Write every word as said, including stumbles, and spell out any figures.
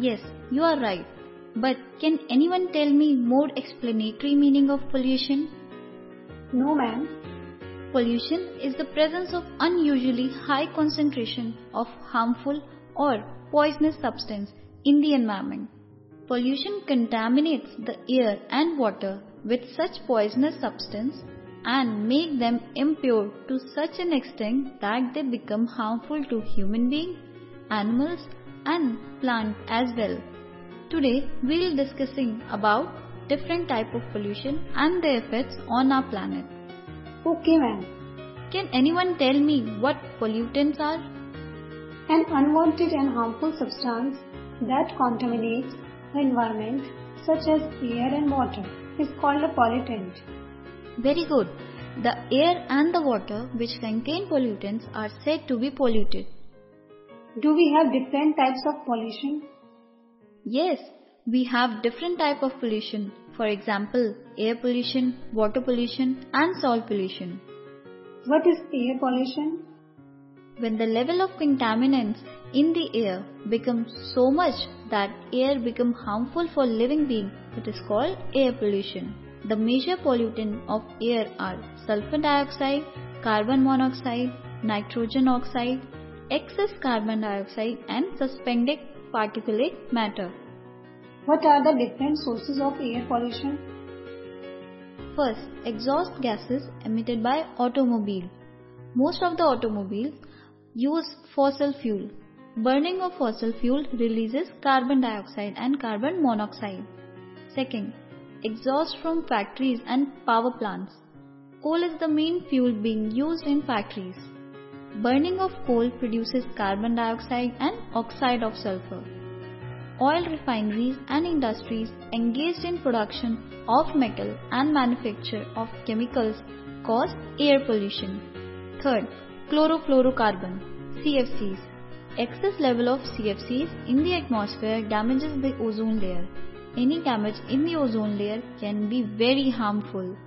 Yes, you are right. But can anyone tell me more explanatory meaning of pollution? No, ma'am. Pollution is the presence of unusually high concentration of harmful or poisonous substance in the environment. Pollution contaminates the air and water with such poisonous substance and make them impure to such an extent that they become harmful to human beings, animals and plants as well. Today we will be discussing about different type of pollution and their effects on our planet. Okay, ma'am. Can anyone tell me what pollutants are? An unwanted and harmful substance that contaminates the environment such as air and water is called a pollutant. Very good. The air and the water which contain pollutants are said to be polluted. Do we have different types of pollution? Yes, we have different types of pollution. For example, air pollution, water pollution and soil pollution. What is air pollution? When the level of contaminants in the air becomes so much that air becomes harmful for living beings, it is called air pollution. The major pollutants of air are sulfur dioxide, carbon monoxide, nitrogen oxide, excess carbon dioxide and suspended particulate matter. What are the different sources of air pollution? First, exhaust gases emitted by automobile. Most of the automobiles use fossil fuel. Burning of fossil fuel releases carbon dioxide and carbon monoxide. Second, exhaust from factories and power plants. Coal is the main fuel being used in factories. Burning of coal produces carbon dioxide and oxide of sulfur. Oil refineries and industries engaged in production of metal and manufacture of chemicals cause air pollution. Third, chlorofluorocarbons, C F Cs. Excess level of C F Cs in the atmosphere damages the ozone layer. Any damage in the ozone layer can be very harmful.